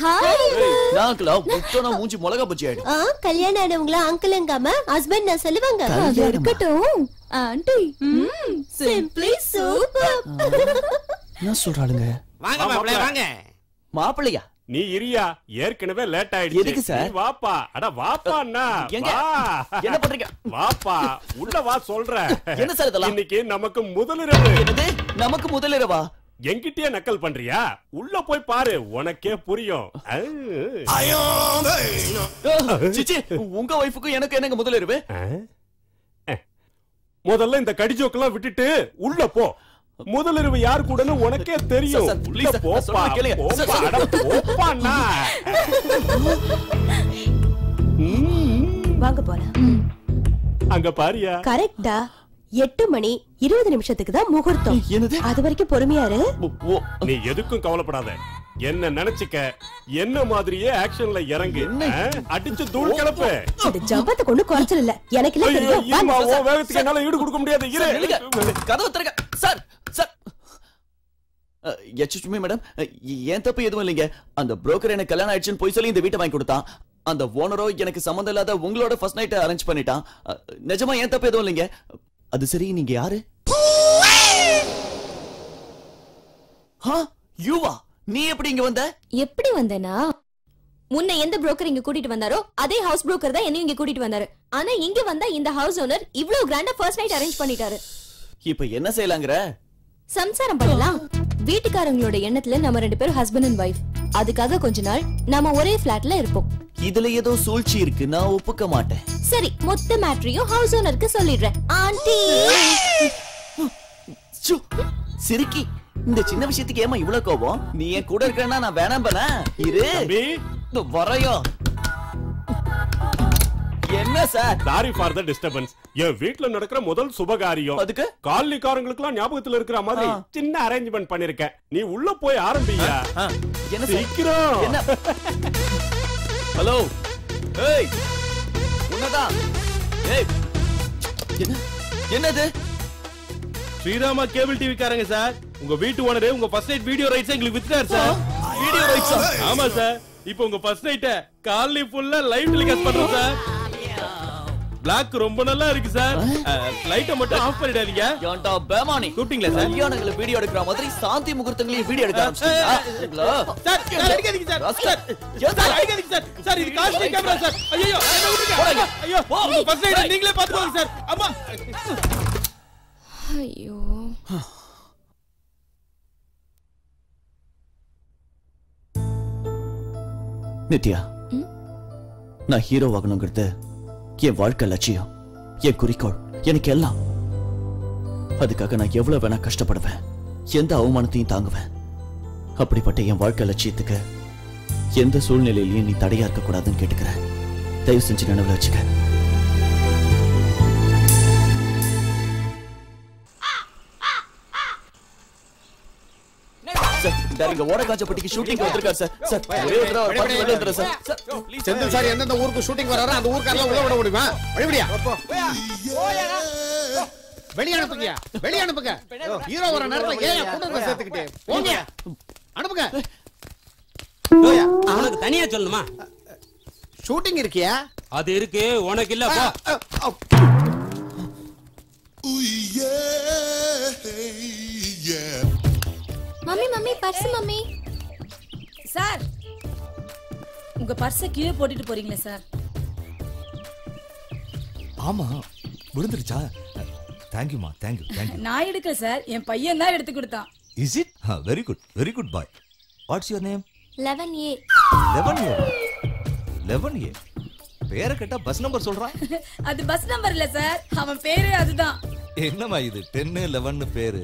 மாப்பிள்ளையா நீ இரியா ஏற்கனவே லேட் ஆயிடுச்சு. எதுக்கு சார்? வாப்பா. அட வாப்பான்னா எங்க? என்ன பண்றீங்க? வாப்பா. உள்ள வா சொல்றேன். என்ன சார் இதெல்லாம்? இன்னைக்கு நமக்கு முதலிரவு. என்னது? நமக்கு முதலிரவா? எங்கிட்டயே நக்கல் பண்றியா? உள்ள போய் பாரு உனக்கே புரியும். ஐயோ. சிச்சி உங்க வைஃப்க்கு எனக்கு என்னங்க முதலிரவு? முதல்ல இந்த கடிஜோக்கெல்லாம் விட்டுட்டு உள்ள போ. முதலிரவு யார் கூடன்னு உனக்கே தெரியும். வாங்க போலாம். அங்க பாரியா கரெக்டா 8:20 தான் முகூர்த்தம். அது வரைக்கும் பொறுமையாரு. நீ எதுக்கும் கவலைப்படாத. என்ன நினைச்சுக்க என்ன மாதிரியே ஆக்ஷன்ல இறங்கு. அடிச்சு தூள் கிளப்பு. அது ஜம்பத்தை கொண்டு குறைச்சல இல்ல. எனக்கு இல்ல தெரியும். ஓ வேகத்துக்கு என்னால ஈடு கொடுக்க முடியாது. கதவு திறங்க சார். சார் எச்சு சும்மே மேடம் ஏன் தப்பு எதுவும் இல்லைங்க. அந்த புரோக்கர் எனக்கு கல்யாணம் ஆயிடுச்சுன்னு போய் சொல்லி இந்த வீட்டை வாங்கி கொடுத்தான். அந்த ஓனரோ எனக்கு சம்மந்தம் இல்லாத உங்களோட ஃபர்ஸ்ட் நைட் அரேஞ்ச் பண்ணிட்டான். நிஜமா ஏன் தப்பு எதுவும் இல்லைங்க. அது சரி நீங்க யாரு? யூவா நீ எப்படி இங்க வந்த? எப்படி வந்தனா முன்ன எந்த புரோக்கர் இங்க கூட்டிட்டு வந்தாரோ அதே ஹவுஸ் புரோக்கர் தான் என்னையும் இங்க கூட்டிட்டு வந்தாரு. ஆனா இங்க வந்தா இந்த ஹவுஸ் ஓனர் இவ்ளோ கிராண்டா ஃபர்ஸ்ட் நைட் அரேஞ்ச் பண்ணிட்டாரு. இப்போ என்ன செய்யலாம்ங்கற சம்சாரம் பண்ணலாம். வீட்டுக்காரங்களோட எண்ணத்துல நம்ம ரெண்டு பேரும் ஹஸ்பண்ட் அண்ட் வைஃப். அதுக்காக கொஞ்ச நாள் நாம ஒரே ஃபிளாட்ல இருப்போம். இதுல ஏதோ சூழ்ச்சி இருக்கு. நான் ஒப்புக்க மாட்டேன். சரி மொத்த மேட்டரியும் ஹவுஸ் ஓனருக்கு சொல்லிடுறேன். ஆன்ட்டி சிரிக்கி இந்த சின்ன விஷயத்துக்கு ஏமா இவ்வளவு கோபம்? நீ என் கூட இருக்கேன்னா நான் வேணாம் பண்ண இரு. வரையோ என்ன sir? Sorry for the disturbance. என் வீட்ல நடக்கிற முதல் சுபகாரியம். அதுக்கு கால்லிக்காரங்களுக்குலாம் ஞாபகத்துல இருக்கிற மாதிரி சின்ன அரேஞ்ச்மெண்ட் பண்ணிருக்கேன். நீ உள்ள போய் ஆரம்பியா. என்ன சீக்கிரம் என்ன? ஹலோ ஏய் உன்னடா ஏய் என்ன என்னது? ஸ்ரீராமா கேபிள் டிவி காரங்க சார். உங்க வீட்டு ஓனரே உங்க ஃபர்ஸ்ட் நைட் வீடியோ ரைட்ஸ் எங்களுக்கு வித்துட்டார் சார். வீடியோ ரைட்ஸா? ஆமா சார். இப்போ உங்க ஃபர்ஸ்ட் நைட்ட காலனி ஃபுல்லா லைவ் டெலிகாஸ்ட் பண்றோம் சார். பிளாக் ரொம்ப நல்லா இருக்கு சார். லைட்ட மட்டும் ஆஃப் பண்ணிடாதீங்க. ஏன்டா பேமானி கூப்பிட்டீங்களா சார்? கல்யாணங்கள வீடியோ எடுக்கிற மாதிரி சாந்தி முகூர்த்தங்களையும் வீடியோ எடுக்க ஆரம்பிச்சிட்டீங்களா? சார் அடிக்காதீங்க சார். சார் ஏன்டா அடிக்காதீங்க சார்? சார் இது காஸ்ட்லி கேமரா சார். ஐயோ என்ன விட்டுங்க. ஐயோ உங்க ஃபர்ஸ்ட் நைட் நீங்களே பாத்துக்கோங்க சார். அம்மா ஐயோ நித்யா நான் ஹீரோ ஆகணுங்கிறது என் வாழ்க்கை லட்சியம், என் குறிக்கோள், எனக்கு எல்லாம். அதுக்காக நான் எவ்வளவு வேணா கஷ்டப்படுவேன், எந்த அவமானத்தையும் தாங்குவேன். அப்படிப்பட்ட என் வாழ்க்கை லட்சியத்துக்கு எந்த சூழ்நிலையிலையும் நீ தடையா இருக்க கூடாதுன்னு கேட்டுக்கிறேன். தயவு செஞ்சு நினைவுல வச்சுக்க. சார் ஓட காஞ்சப்பட்டிக்கு ஷூட்டிங் வந்திருக்கார் சார். சார் ஒரே ஒரு தடவை பார்த்து வந்துற சார். சார் செந்தில் சார் எந்தெந்த ஊருக்கு ஷூட்டிங் வராரோ அந்த ஊர்க்காரலாம் உள்ள விட முடியுமா? வழிபடியா போயா வெளிய அனுப்புங்க. வெளிய அனுப்புங்க. ஹீரோ வர நேரத்துல ஏன் கூண்டங்க சேர்த்துக்கிட்டே போங்க. அனுப்புங்க போயா. உங்களுக்கு தனியா சொல்லணுமா? ஷூட்டிங் இருக்கியா? அது இருக்கு உனக்கு இல்ல போ. உய்யே யே mummy mummy purse mummy. Sir உங்க பர்ஸ கீழே போட்டுட்டு போறீங்களே சார். ஆமா விழுந்துருச்சா? Thank you ma. Thank you. Thank you. நான் எடுக்கல சார். என் பையன் தான் எடுத்து கொடுத்தான். Is it? Very good. Very good boy. What's your name? 11A. 11A. 11A. பேரை கேட்டா பஸ் நம்பர் சொல்றான். அது பஸ் நம்பர் இல்ல சார். அவன் பேரு அதுதான். என்னமா இது 10 11 பேரு?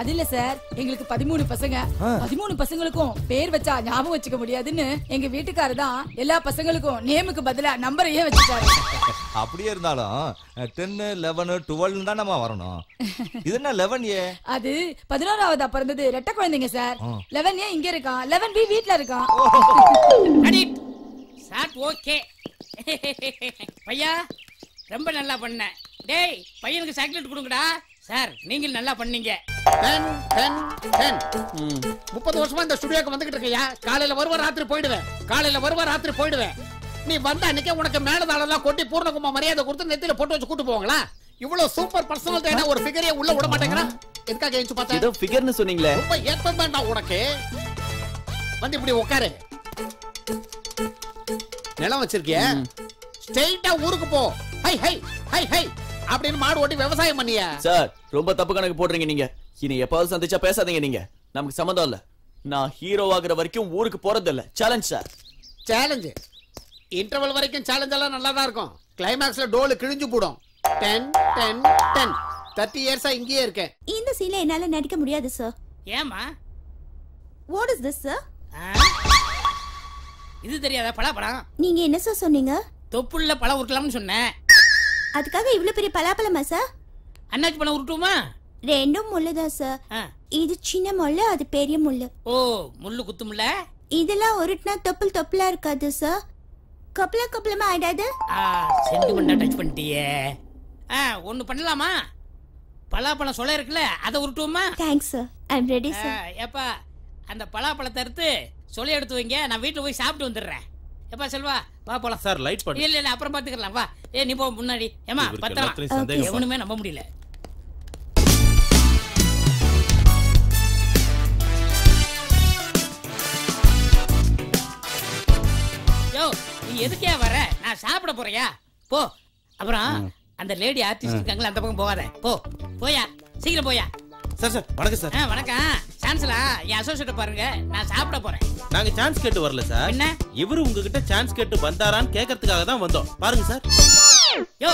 அது இல்ல சார் எங்களுக்கு 13 பசங்க. 13 பசங்களுக்கும் பேர் வச்சா ஞாபகம் வச்சுக்க முடியாதுன்னு எங்க வீட்டுக்காரர் தான் எல்லா பசங்களுக்கும் நேமுக்கு பதிலா நம்பரையே வச்சுட்டாரு. அப்படியே இருந்தாலும் 10 11 12 தான் நம்ம வரணும். இது என்ன 11A? அது 11ஆவது பிறந்தது ரெட்ட குழந்தைங்க சார். 11A இங்க இருக்கான், 11B வீட்ல இருக்கான். சார் ஓகே பையா ரொம்ப நல்லா பண்ண. டேய் பையனுக்கு சாக்லேட் கொடுங்கடா. சார் நீங்கள் நல்லா பண்ணீங்க. 10 10 10. 30 வருஷமா இந்த ஸ்டுடியோக்கு வந்துகிட்டு இருக்கியா? காலையில வருவ ராத்திரி போயிடுவேன், காலையில வருவ ராத்திரி போயிடுவேன். நீ வந்த அன்னைக்கே உனக்கு மேலதாளெல்லாம் கொட்டி பூர்ணகுமா மரியாதை கொடுத்து நெத்தியில போட்டு வச்சு கூட்டு போவாங்களா? இவ்வளவு சூப்பர் பர்சனல் ட்ரெயினா ஒரு ஃபிகரே உள்ள விட மாட்டேங்கறான். எதுக்காக ஏஞ்சு பார்த்தா? இது ஃபிகர்னு சொன்னீங்களே. ரொம்ப ஏப்பம்டா உனக்கு. வந்து இப்படி உட்காரு. நிலம் வச்சிருக்கியே. ஸ்ட்ரைட்டா ஊருக்கு போ. ஹை ஹை ஹை ஹை. அப்படியே மாடு ஓட்டி வியாபாரம் பண்ணியா? சார், ரொம்ப தப்பு கணக்கு போடுறீங்க நீங்க. இனி எப்பவும் சந்திச்சா பேசாதீங்க நீங்க. நமக்கு சம்பந்தம் இல்ல. நான் ஹீரோ ஆகுற வரைக்கும் ஊருக்கு போறது இல்ல. Challenge sir. சேலஞ்ச். இன்டர்வல் வரைக்கும் சேலஞ்ச் எல்லாம் நல்லா தான் இருக்கும். கிளைமாக்ஸ்ல டோல் கிழிஞ்சு போடும். 10 10 10. 30 years இங்கேயே இருக்கேன். இந்த சீன்ல என்னால நடிக்க முடியாது சார். ஏமா? What is this sir? இது தெரியாத பலாப்பழம். நீங்க என்ன சார் சொன்னீங்க? தொப்புள்ள பழம் உருட்டலாம்னு சொன்னேன். அதுக்காக இவ்வளவு பெரிய பலாப்பழமா சார்? அண்ணாச்சி பழம் உருட்டுமா? ரெண்டும் முள்ளதா சார். இது சின்ன முள்ளு, அது பெரிய முள்ளு. ஓ, முள்ளு குத்தும்ல. இதெல்லாம் உருட்டினா தொப்புள் தொப்புளா இருக்காது சார். கப்பல கப்பலமா ஆயிடாது. சென்டிமெண்டா டச் பண்ணிட்டியே. ஒன்னு பண்ணலாமா? பலாப்பழம் சொலை இருக்குல்ல, அதை உருட்டுவோமா? Thanks sir, I am ready sir. ஏப்பா, அந்த பலாப்பழத்தை எடுத்து சொலை எடுத்து வைங்க, நான் வீட்டுல போய் சாப்பிட்டு வந்துடுறேன். ஏப்பா செல்வா வா போலாம். சார் லைட் பண்ணு. இல்ல அப்புறம் பாத்துக்கலாம் வா. நீ போ முன்னாடி. ஏமா பத்தலாம், எவனுமே நம்ப முடியல. யோ, நீ எதுக்கே வர? நான் சாப்பிட போறியா? போ. அப்புறம் அந்த லேடி ஆர்டிஸ்ட் இருக்காங்களே, அந்த பக்கம் போகாத. போ, போயா, சீக்கிரம் போயா. சார் சார் வணக்கம் சார். வணக்கம். சான்ஸ்லா என் அசோசியேட் பாருங்க, நான் சாப்பிட போறேன். நாங்க சான்ஸ் கேட்டு வரல சார். என்ன இவரு உங்ககிட்ட சான்ஸ் கேட்டு வந்தாரான்னு கேட்கறதுக்காக தான் வந்தோம். பாருங்க சார். யோ,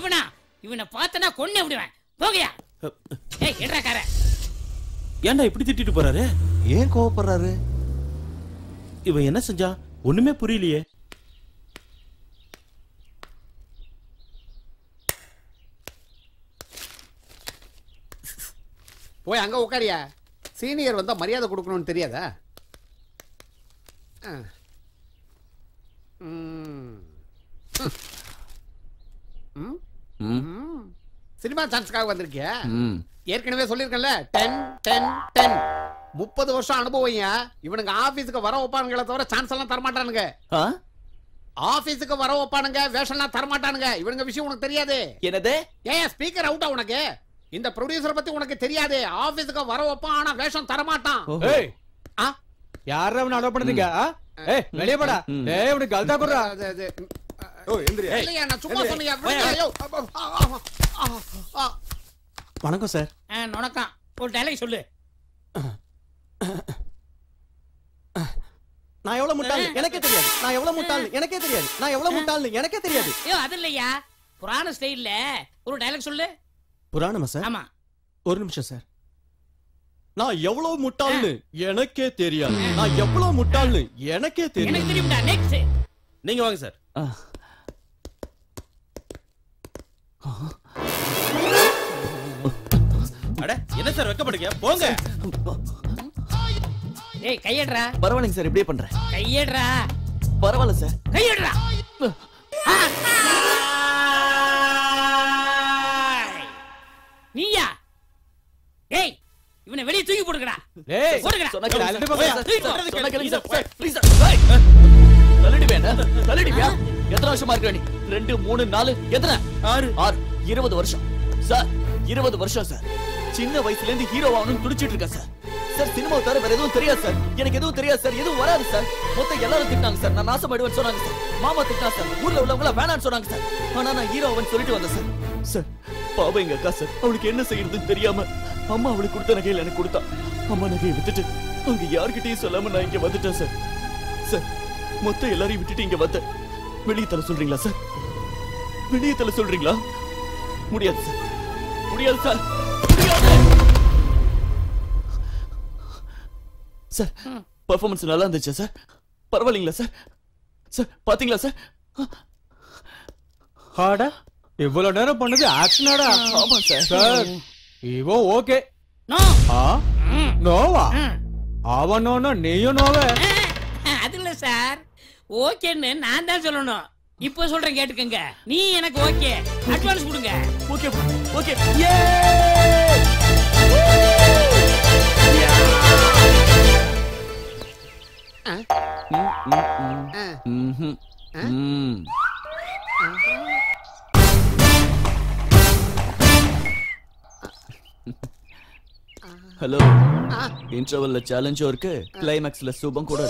இவனா? இவனை பார்த்தனா கொன்னே விடுவேன். போகயா. ஏய் எட்ரா காரே, ஏன்டா இப்படி திட்டிட்டு போறாரு? ஏன் கோவப்படுறாரு? இவன் என்ன செஞ்சா? ஒண்ணுமே புரியலையே. போய் அங்க உட்காரியா. சீனியர் வந்தா மரியாதை கொடுக்கணும்னு தெரியாதா? சினிமா சான்ஸ்க்காக வந்திருக்கியா? ஏற்கனவே சொல்லியிருக்கேன்ல, 10 10 10. 30 வருஷம் அனுபவம். இவனுக்கு ஆபீஸுக்கு வர வைப்பானுங்கள தவிர சான்ஸ் எல்லாம் தரமாட்டானுங்க. ஆபீஸுக்கு வர வைப்பானுங்க, வேஷம் எல்லாம் தரமாட்டானுங்க. இவனுங்க விஷயம் உனக்கு தெரியாது. என்னது? ஏன் ஸ்பீக்கர் அவுட்டா உனக்கு? இந்த ப்ரொடியூசர் பத்தி உனக்கு தெரியாது. ஆபீஸுக்கு வர வைப்பான், ஆனா வேஷம் தரமாட்டான். யார அவனை அலோ பண்ணுங்க? ஏய் வெளிய போடா. ஏய் இவனுக்கு கல்தா குறா. ஓ எந்திரியா. இல்லையா நான் சும்மா சொன்னேன். வணக்கம் சார். வணக்கம். ஒரு டயலாக் சொல்லு. நான் எவ்வளவு முட்டாள் எனக்கே தெரியாது. ஐயோ அது இல்லையா, புராண ஸ்டைல்ல ஒரு டயலாக் சொல்லு. புராணமா சார்? ஆமா. ஒரு நிமிஷம் சார். நான் எவ்வளவு முட்டாள்னு எனக்கே தெரியாது. எனக்கு தெரியும்டா. நெக்ஸ்ட் நீங்க வாங்க சார். அட என்ன சார் வெக்கப்படுங்க, போங்க. டேய் கையேடா. பரவாயில்லை சார், இப்படியே பண்றேன். கையேடா. பரவாயில்லை சார், கையேடா. நீயா? டேய் இவனை வெளிய தூக்கி போடுங்கடா. டேய் போடுங்கடா. சொன்னக்கடா ப்ளீஸ். டேய் தள்ளிடுவேனா? தள்ளிடுவியா? எத்தனை வருஷமா இருக்க நீ? 2 3 4 எத்தனை? 6 20 வருஷம் சார். 20 வருஷம் சார். சின்ன வயசுல இருந்து ஹீரோ ஆகணும்னு துடிச்சிட்டு இருக்கேன் சார். சார் சினிமா தவிர வேற எதுவும் தெரியாது சார். எனக்கு எதுவும் தெரியாது சார், எதுவும் வராது சார். மொத்தம் எல்லாரும் திட்டாங்க சார். நான் நாசமாயிடுவேன்னு சொன்னாங்க சார். மாமா திட்டா சார். ஊர்ல உள்ளவங்கள வேணான்னு சொன்னாங்க சார். ஆனா நான் ஹீரோவன் சொல்லிட்டு வந்தேன் சார். சார் பாபா எங்க அக்கா சார், அவளுக்கு என்ன செய்யறதுன்னு தெரியாம அம்மா அவளுக்கு கொடுத்த நகையில எனக்கு கொடுத்தா. அம்மா நகையை விட்டுட்டு அவங்க யாருக்கிட்டையும் சொல்லாம நான் இங்க வந்துட்டேன் சார். சார் மொத்தம் எல்லாரையும் விட்டுட்டு இங்க வந்த வெளிய தலை சொல்றீங்களா சார்? வெளிய தலை சொல்றீங்களா? முடியாது சார், முடியாது சார். சார் பெர்ஃபார்மன்ஸ் நல்லா இருந்துச்சா சார்? பரவாயில்லைங்களா சார்? சார் பாத்தீங்களா சார்? ஹாடா இவ்வளவு நேரம் பண்ணது ஆக்ஷனாடா? ஆமா சார். சார் இவோ ஓகே. நோ ஆ நோவா ஆவா நோனா நீயோ நோவே. அது இல்ல சார், ஓகேன்னு நான் தான் சொல்லணும். இப்போ சொல்றேன் கேட்டுக்கங்க. நீ எனக்கு ஓகே, அட்வான்ஸ் கொடுங்க. Okay okay. ஏ Hello. Interval la challenge orke climax la subam koda.